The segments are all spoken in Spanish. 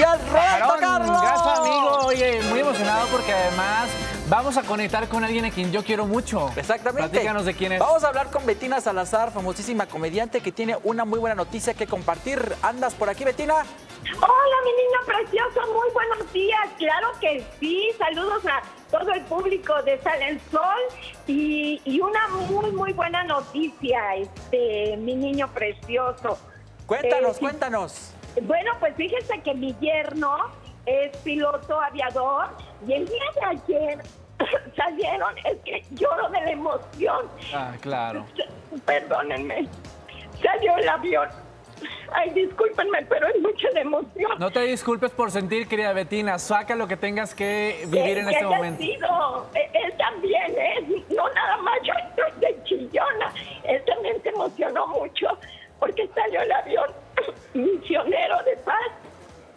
especial, Roberto Carlos. Gracias, amigo. Oye, muy emocionado porque además vamos a conectar con alguien a quien yo quiero mucho. Exactamente. Platícanos de quién es. Vamos a hablar con Bettina Salazar, famosísima comediante que tiene una muy buena noticia que compartir. ¿Andas por aquí, Bettina? Hola, mi niño precioso, muy buenos días. Claro que sí, saludos a todo el público de Sale el Sol y una muy buena noticia, mi niño precioso. Cuéntanos, cuéntanos. Bueno, pues fíjense que mi yerno es piloto aviador y el día de ayer salieron, es que lloro de la emoción. Ah, claro. Perdónenme, salió el avión. Ay, discúlpenme, pero es mucha la emoción. No te disculpes por sentir, querida Bettina. Saca lo que tengas que vivir en este momento. Él también, no nada más, yo estoy de chillona. Él también se emocionó mucho porque salió el avión misionero de paz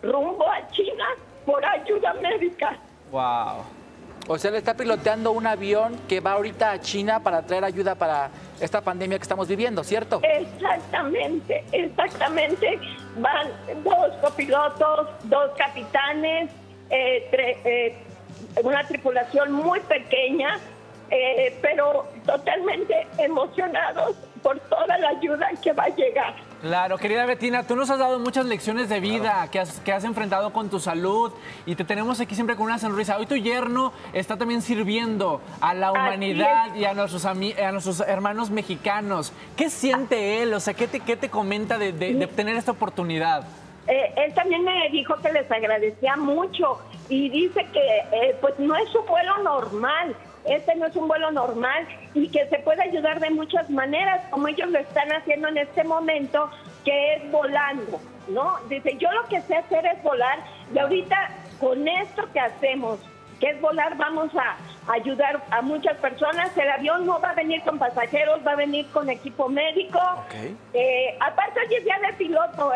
rumbo a China por ayuda médica. Wow. O sea, le está piloteando un avión que va ahorita a China para traer ayuda para esta pandemia que estamos viviendo, ¿cierto? Exactamente, exactamente. Van dos copilotos, dos capitanes, una tripulación muy pequeña, pero totalmente emocionados por toda la ayuda que va a llegar. Claro, querida Bettina, tú nos has dado muchas lecciones de vida que has enfrentado con tu salud y te tenemos aquí siempre con una sonrisa. Hoy tu yerno está también sirviendo a la humanidad y a nuestros hermanos mexicanos. ¿Qué siente él? O sea, ¿qué te comenta de obtener esta oportunidad? Él también me dijo que les agradecía mucho y dice que pues no es un vuelo normal, este no es un vuelo normal y que se puede ayudar de muchas maneras, como ellos lo están haciendo en este momento, que es volando, ¿no? Dice, yo lo que sé hacer es volar y ahorita con esto que hacemos, que es volar, vamos a ayudar a muchas personas. El avión no va a venir con pasajeros, va a venir con equipo médico. Okay. Aparte hoy es día de piloto,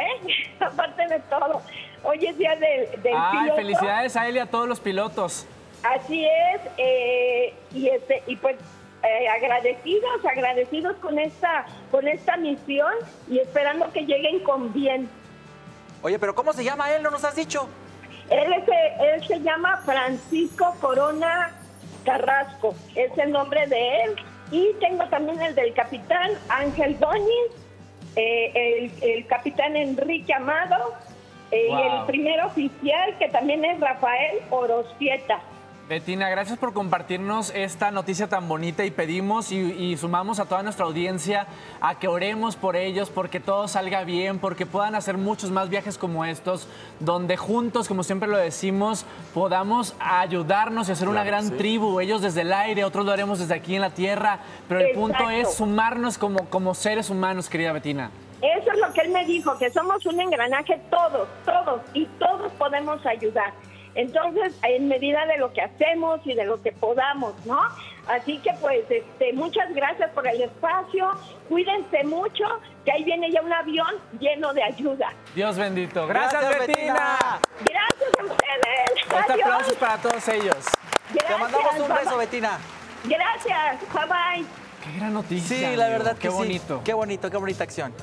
aparte de todo, hoy es día del piloto. Felicidades a él y a todos los pilotos. Así es, y pues agradecidos con esta misión y esperando que lleguen con bien. Oye, pero ¿cómo se llama él? ¿No nos has dicho? Él se llama Francisco Corona Carrasco, es el nombre de él. Y tengo también el del capitán Ángel Doñiz, el capitán Enrique Amado, wow. Y el primer oficial que también es Rafael Orozieta. Bettina, gracias por compartirnos esta noticia tan bonita y pedimos y sumamos a toda nuestra audiencia a que oremos por ellos, porque todo salga bien, porque puedan hacer muchos más viajes como estos, donde juntos, como siempre lo decimos, podamos ayudarnos y hacer una gran tribu, ellos desde el aire, otros lo haremos desde aquí en la tierra, pero el punto es sumarnos como seres humanos, querida Bettina. Eso es lo que él me dijo, que somos un engranaje todos, y todos podemos ayudar. Entonces, en medida de lo que hacemos y de lo que podamos, ¿no? Así que, pues, muchas gracias por el espacio. Cuídense mucho, que ahí viene ya un avión lleno de ayuda. Dios bendito. Gracias Bettina. Gracias a ustedes. Este Adiós. Aplauso para todos ellos. Gracias, te mandamos un beso, Bettina. Gracias. Bye, bye. Qué gran noticia. Sí, la verdad que sí. Qué bonito. Qué bonito, qué bonita acción.